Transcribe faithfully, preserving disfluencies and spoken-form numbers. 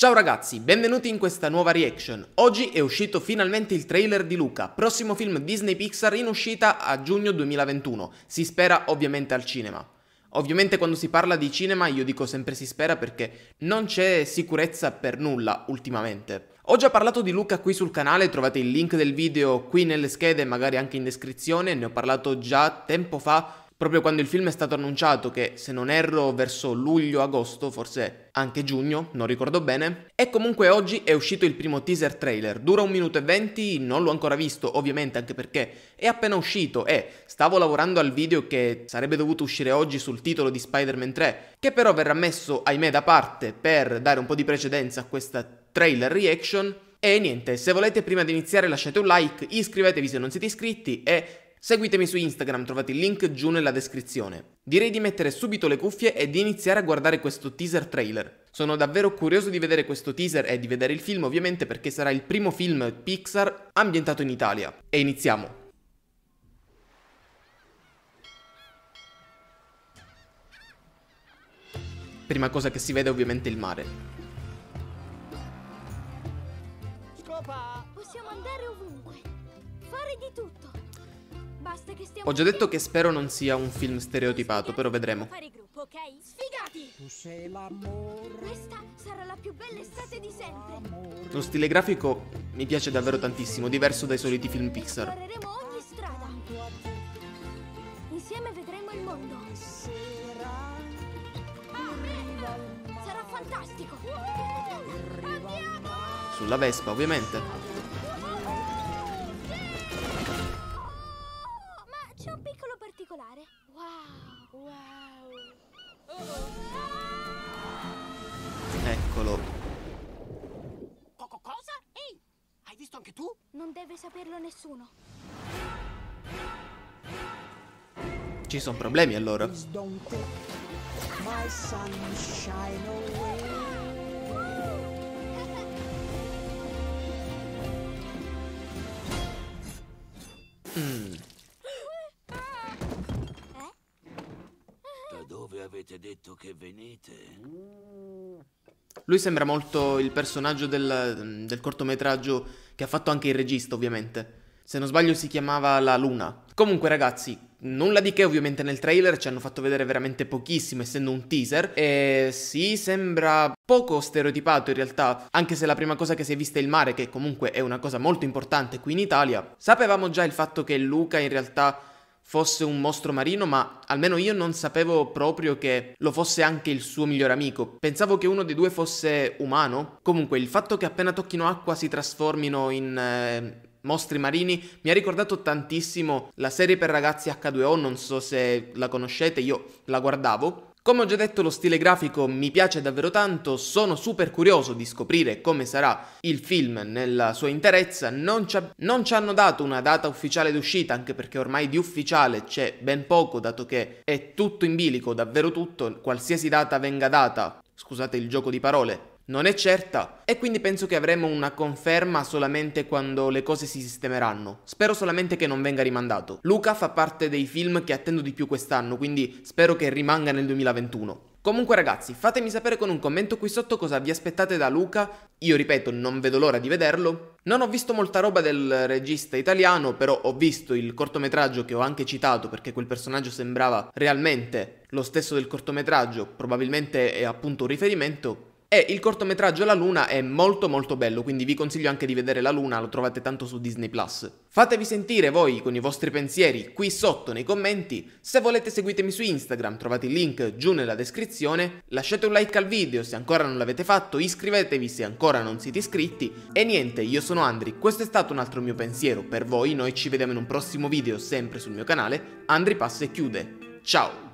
Ciao ragazzi, benvenuti in questa nuova reaction. Oggi è uscito finalmente il trailer di Luca, prossimo film Disney Pixar in uscita a giugno duemilaventuno, si spera ovviamente al cinema. Ovviamente quando si parla di cinema io dico sempre si spera perché non c'è sicurezza per nulla ultimamente. Ho già parlato di Luca qui sul canale, trovate il link del video qui nelle schede, magari anche in descrizione, ne ho parlato già tempo fa. Proprio quando il film è stato annunciato, che se non erro verso luglio-agosto, forse anche giugno, non ricordo bene. E comunque oggi è uscito il primo teaser trailer, dura un minuto e venti, non l'ho ancora visto ovviamente anche perché è appena uscito e stavo lavorando al video che sarebbe dovuto uscire oggi sul titolo di Spider-Man tre, che però verrà messo ahimè da parte per dare un po' di precedenza a questa trailer reaction. E niente, se volete prima di iniziare lasciate un like, iscrivetevi se non siete iscritti e seguitemi su Instagram, trovate il link giù nella descrizione. Direi di mettere subito le cuffie e di iniziare a guardare questo teaser trailer. Sono davvero curioso di vedere questo teaser e di vedere il film ovviamente perché sarà il primo film Pixar ambientato in Italia. E iniziamo! Prima cosa che si vede è ovviamente il mare. Scopa! Possiamo andare ovunque, fare di tutto. Ho già detto che spero non sia un film stereotipato, però vedremo. Lo stile grafico mi piace davvero tantissimo, diverso dai soliti film Pixar. Sulla Vespa, ovviamente. Wow. Wow. Eccolo. Coco cosa? Ehi, hai visto anche tu? Non deve saperlo nessuno. Ci sono problemi allora. Mm. Avete detto che venite? Lui sembra molto il personaggio del, del cortometraggio che ha fatto anche il regista, ovviamente. Se non sbaglio si chiamava La Luna. Comunque ragazzi, nulla di che ovviamente nel trailer, ci hanno fatto vedere veramente pochissimo essendo un teaser. E sì, sembra poco stereotipato in realtà, anche se la prima cosa che si è vista è il mare, che comunque è una cosa molto importante qui in Italia. Sapevamo già il fatto che Luca in realtà fosse un mostro marino, ma almeno io non sapevo proprio che lo fosse anche il suo miglior amico. Pensavo che uno dei due fosse umano. Comunque, il fatto che appena tocchino acqua si trasformino in eh, mostri marini mi ha ricordato tantissimo la serie per ragazzi acca due o, non so se la conoscete, io la guardavo. Come ho già detto, lo stile grafico mi piace davvero tanto, sono super curioso di scoprire come sarà il film nella sua interezza. Non ci, non ci hanno dato una data ufficiale d'uscita, anche perché ormai di ufficiale c'è ben poco, dato che è tutto in bilico, davvero tutto, qualsiasi data venga data, scusate il gioco di parole, non è certa, e quindi penso che avremo una conferma solamente quando le cose si sistemeranno. Spero solamente che non venga rimandato. Luca fa parte dei film che attendo di più quest'anno, quindi spero che rimanga nel duemilaventuno. Comunque ragazzi, fatemi sapere con un commento qui sotto cosa vi aspettate da Luca. Io ripeto, non vedo l'ora di vederlo. Non ho visto molta roba del regista italiano, però ho visto il cortometraggio che ho anche citato, perché quel personaggio sembrava realmente lo stesso del cortometraggio, probabilmente è appunto un riferimento. E il cortometraggio La Luna è molto molto bello, quindi vi consiglio anche di vedere La Luna, lo trovate tanto su Disney Plus. Fatevi sentire voi con i vostri pensieri qui sotto nei commenti, se volete seguitemi su Instagram, trovate il link giù nella descrizione, lasciate un like al video se ancora non l'avete fatto, iscrivetevi se ancora non siete iscritti, e niente, io sono Andri, questo è stato un altro mio pensiero per voi, noi ci vediamo in un prossimo video sempre sul mio canale, Andri passa e chiude, ciao!